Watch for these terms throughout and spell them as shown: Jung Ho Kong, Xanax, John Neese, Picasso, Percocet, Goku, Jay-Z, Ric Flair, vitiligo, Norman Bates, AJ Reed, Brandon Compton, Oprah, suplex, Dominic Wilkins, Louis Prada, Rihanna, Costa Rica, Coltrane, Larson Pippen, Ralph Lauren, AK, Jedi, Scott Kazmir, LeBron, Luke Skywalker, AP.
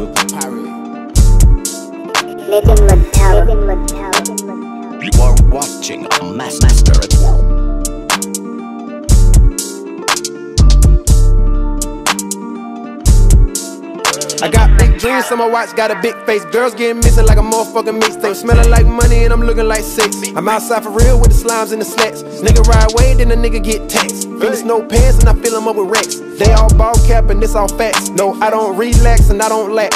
with a pirate. You are watching a master. I got big dreams on my watch, got a big face. Girls getting missing like a motherfucking mixtape. Smelling like money and I'm looking like sex. I'm outside for real with the slimes and the slacks. Nigga ride away, then the nigga get taxed. Fitness no pants and I fill them up with racks. They all ball cap and this all facts. No, I don't relax and I don't lack.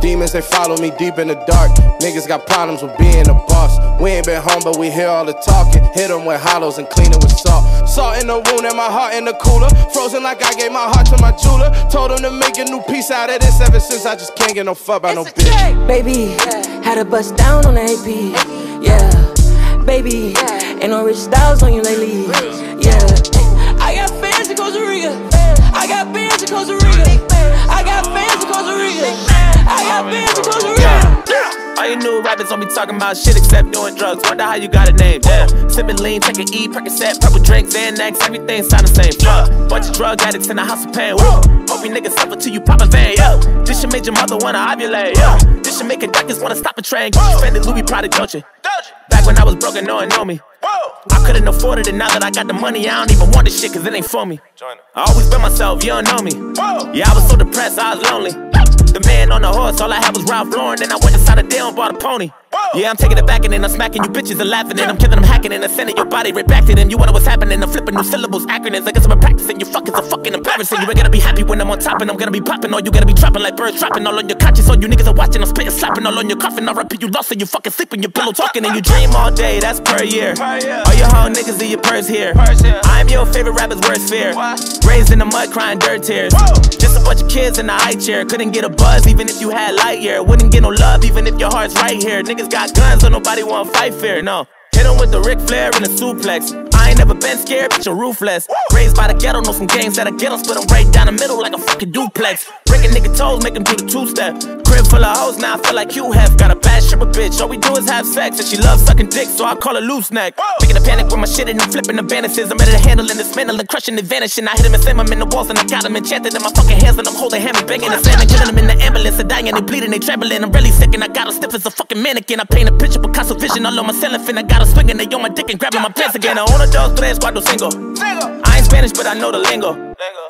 Demons, they follow me deep in the dark. Niggas got problems with being a boss. We ain't been home, but we hear all the talking. Hit them with hollows and clean them with salt. Salt in the wound and my heart in the cooler. Frozen like I gave my heart to my jeweler. Told him to make a new piece out of this. Ever since I just can't get no fuck by no bitch. Baby, had a bust down on the AP. Yeah, baby, ain't no rich styles on you lately. Yeah, I got fans in Costa Rica. I got fans in Costa Rica. I got fans in Costa Rica. I got fans in Costa Rica. All you new rappers don't be talking about shit except doing drugs. Wonder how you got a name, yeah. Sippin' lean, taking E, Percocet, purple drinks, Xanax, everything sound the same. Fuck, bunch of drug addicts in the house of pain. Whoa. Hope you niggas suffer till you pop a vein, yeah. This should make your mother wanna ovulate, yeah. This should make conductors wanna stop a train. You spendin' Louis Prada, don't you? Back when I was broke and no one know me. I couldn't afford it, and now that I got the money, I don't even want this shit, cause it ain't for me. I always been myself, you don't know me. Yeah, I was so depressed, I was lonely. The man on the horse, all I had was Ralph Lauren. And I went inside a deal and bought a pony. Yeah, I'm taking it back and then I'm smacking you bitches and laughing. And I'm killing them, hacking and I'm sending your body right back to them. You wonder what's happening, I'm flipping new syllables, acronyms. I guess I've been practicing, you fuckers are fucking embarrassing. You ain't gonna be happy when I'm on top and I'm gonna be popping. Or you gonna be dropping like birds dropping all on your conscience. All you niggas are watching, I'm spitting, slapping all on your coffin. I repeat, you lost and you fucking sleeping, your pillow talking. And you dream all day, that's per year. All your home niggas in your purse here. I'm your favorite rapper's worst fear. Raised in the mud, crying dirt tears. Just a bunch of kids in the high chair. Couldn't get a buzz even if you had light year. Wouldn't get no love even if your heart's right here. Niggas got guns so nobody wanna fight fair, no. Hit him with the Ric Flair and the suplex. I ain't never been scared, bitch, I'm ruthless. Raised by the ghetto, know some gangs that I get on. Split them right down the middle like a fucking duplex. Breaking nigga toes, make him do the two-step. Crib full of hoes, now I feel like you have. Got a bad stripper bitch, all we do is have sex. And she loves sucking dick, so I call her loose neck. Making a panic with my shit and I'm flipping the vanishes. I'm ready to handle and dismantle and crushing and vanishing. I hit him and slam him in the walls and I got him enchanted. In my fucking hands and I'm holding him and banging and slamming. Killing him in the ambulance, they're dying, they bleeding, they trembling. I'm really sick and I got him stiff as a fucking mannequin. I paint a picture, Picasso vision all on my ceiling fin. I got him swinging, they on my dick and grabbing my pants again. I own a dog, tres, cuatro, cinco. I ain't Spanish, but I know the lingo.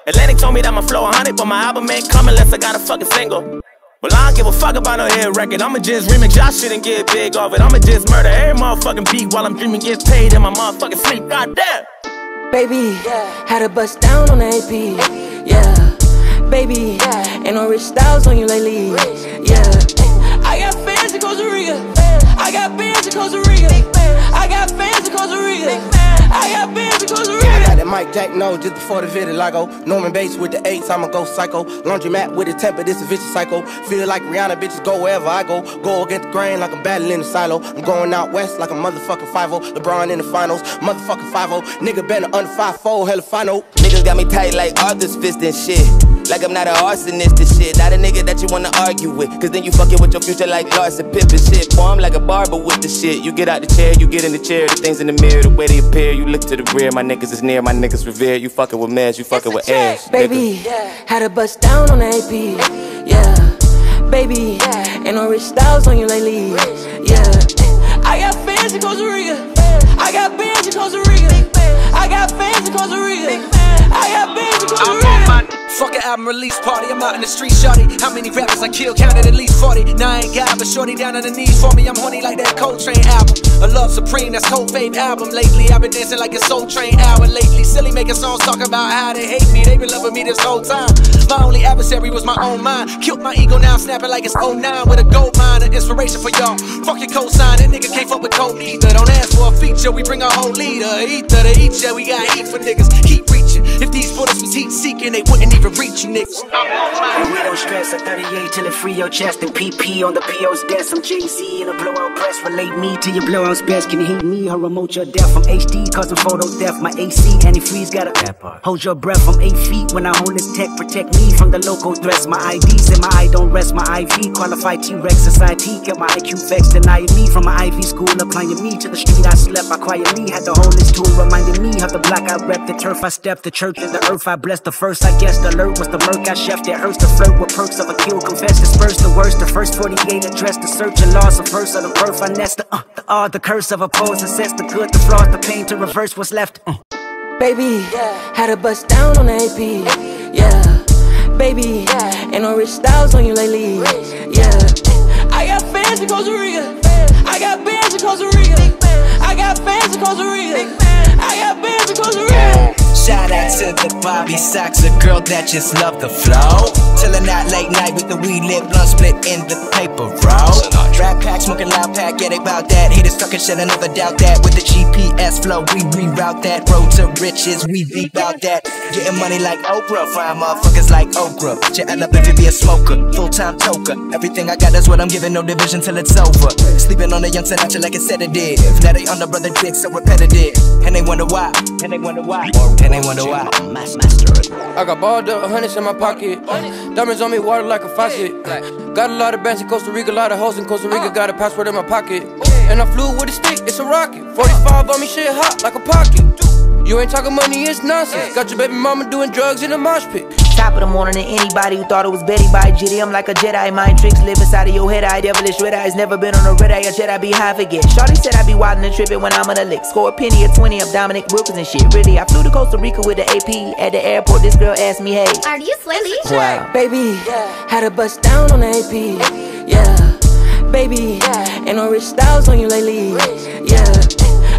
Atlantic told me that my flow 100, but my album ain't come unless I got a fucking single. Well, I don't give a fuck about no hit record. I'ma just remix y'all shit and get big off it. I'ma just murder every motherfucking beat while I'm dreaming, get paid in my motherfucking sleep. Goddamn. Baby, had a bust down on the AP. Yeah, baby, ain't no rich styles on you lately. Yeah, I got fans in Costa Rica. I got fans in Costa Rica. I got fans in Costa Rica. I got fans in Costa Rica. Mike Jack knows just before the vitiligo. Norman Bates with the 8s, I'ma go psycho. Laundromat with a temper, this a vicious cycle. Feel like Rihanna, bitches go wherever I go. Go against the grain like I'm battling the silo. I'm going out west like a motherfucking 5-0. LeBron in the finals, motherfucking 5-0. Nigga better under 5-4, hella final. Niggas got me tight like Arthur's fist and shit. Like I'm not an arsonist and shit. Not a nigga that you wanna argue with. Cause then you fucking with your future like Larson Pippen shit. Form like a barber with the shit. You get out the chair, you get in the chair. The things in the mirror, the way they appear. You look to the rear, my niggas is near, my niggas revere. You fucking with meds, you fucking with ass. Baby, had a bust down on the AP. Yeah, baby, ain't no rich styles on you lately. Yeah, I got fans in Costa Rica. I got fans in Costa Rica. I got fans in Costa Rica. I got fans in Costa Rica. Fuck an album release party, I'm out in the street, shorty. How many rappers I kill, counted at least 40. Now I ain't got but shorty down on the knees for me. I'm horny like that Coltrane album. A Love Supreme, that's Cold Fame album. Lately I've been dancing like a Soul Train hour lately. Silly making songs talking about how they hate me. They been loving me this whole time. My only adversary was my own mind. Killed my ego, now I'm snapping like it's 09. With a gold mine, an inspiration for y'all. Fuck your cosign, that nigga can't fuck with cold either. Don't ask for a feature, we bring our whole leader. Ether to eat, yeah, we got heat for niggas. Keep reaching, if these bullets was heat seeking, they wouldn't even reach you niggas. And we don't stress at 38 till it free your chest. And PP on the PO's desk. I'm Jay-Z in a blowout press. Relate me to your blowout's best. Can you hate me or remote your death? I'm HD causing photo death. My AC antifreeze got a hold your breath. I'm A3 feet when I hold this tech. Protect me from the local threats. My IDs in my eye don't rest. My IV qualified T-Rex society. Get my IQ vexed, denying me from my IV school. Applying me to the street I slept. I quietly had the holiest tool. Reminding me how the block I rep. The turf I stepped. The church and the earth I blessed. The first I guessed. Alert was the murk I chefed. It hurts to flirt with perks of a kill. Confess, disperse the worst. The first 48 address. The search and loss of verse of the birth. I nest the odd. The curse of a pose. Assess the good, the flaws, the pain to reverse what's left. Baby, yeah. Had a bust down on the AP, yeah. Baby, yeah. Ain't no rich styles on you lately, yeah. I got fans in Costa Rica, I got bands in Costa Rica, I got fans in Costa Rica, I got bands in Costa Rica. Shout out to the Bobby Sox, a girl that just loved the flow. Chillin' out late night with the weed lit blunt split in the paper roll. Rap pack, smoking loud pack, yeah, they bout that. Haters talking shit, I never doubt that. With the GPS flow, we reroute that. Road to riches, we beep out that. Getting money like Oprah, frying motherfuckers like okra. Shit, I love if you be a smoker, full-time toker. Everything I got, that's what I'm giving, no division till it's over. Sleeping on the young senator like a sedative. Now they on the brother dick, so repetitive. And they wonder why, and they wonder why, and they wonder why. I got balled up, hundreds in my pocket. Diamonds on me, water like a faucet. Got a lot of bands in Costa Rica, a lot of hoes in Costa Rica, got a password in my pocket. And I flew with a stick, it's a rocket. 45 on me, shit hot like a pocket. You ain't talking money, it's nonsense. Got your baby mama doing drugs in a mosh pit. Top of the morning to anybody who thought it was Betty by Jitty. I'm like a Jedi, mind tricks live inside of your head. I devilish red eyes, never been on a red eye. A Jedi be high forget. Shorty said I be wildin' and trippin' when I'm on a lick. Score a penny or 20 of Dominic Wilkins and shit. Really, I flew to Costa Rica with the AP. At the airport, this girl asked me, hey, are you silly? Wow. Baby, yeah. Had a bust down on the AP, yeah. Baby, yeah. Ain't no rich styles on you lately, yeah.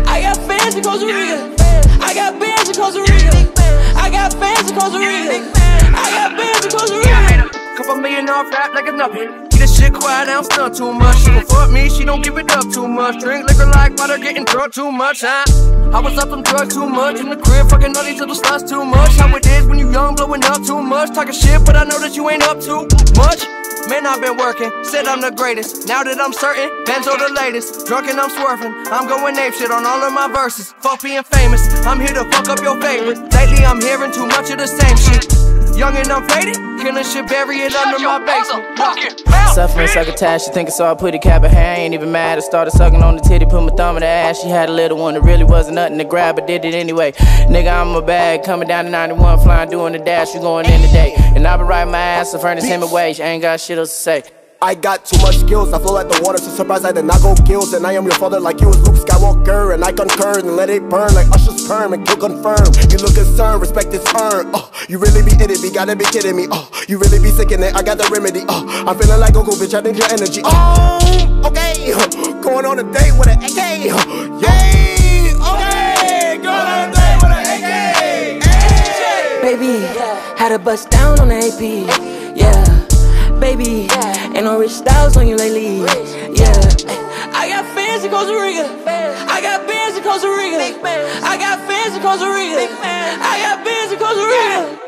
I got fans in Costa Rica, I got bands in Costa Rica, I got fans in Costa Rica, I got bands in Costa Rica. Couple million off rap like a nothing. Get this shit quiet, I don't stunt too much. She gon' fuck me, she don't give it up too much. Drink liquor like water, getting drunk too much, huh? I was up them drugs too much. In the crib, fucking all these little sluts too much. How it is when you young, blowing up too much. Talking shit, but I know that you ain't up too much. Man, I've been working, said I'm the greatest. Now that I'm certain, Benzo the latest. Drunk and I'm swerving, I'm going ape shit on all of my verses. Fuck being famous, I'm here to fuck up your favorites. Lately I'm hearing too much of the same shit. Young and I'm faded, killing shit, bury it under my basement. Suffering, suck attached, she think it's all pretty cap, but hey, I ain't even mad. I started sucking on the titty, put my thumb in the ass. She had a little one, it really wasn't nothing to grab, but did it anyway. Nigga, I'm a bag, coming down to 91, flying, doing the dash, you going in today. And I been riding my ass, I've earned the same wage. I ain't got shit else to say. I got too much skills, I flow like the water, so surprised I did not go kills. And I am your father like you was Luke Skywalker. And I concur, and let it burn like Usher's perm, and kill confirm. You look concerned, respect is earned. You really be in it, be gotta be kidding me. You really be sick in it, I got the remedy. I'm feeling like Goku, bitch, I need your energy. Okay, going on a date with an AK. Yay, okay, going on a date with an AK. Hey. Baby, had a bust down on the AP, yeah. Baby, yeah. Ain't no rich styles on you lately, yeah. I got fans in Costa Rica, I got bands in Costa Rica, I got fans in Costa Rica, I got bands in Costa Rica.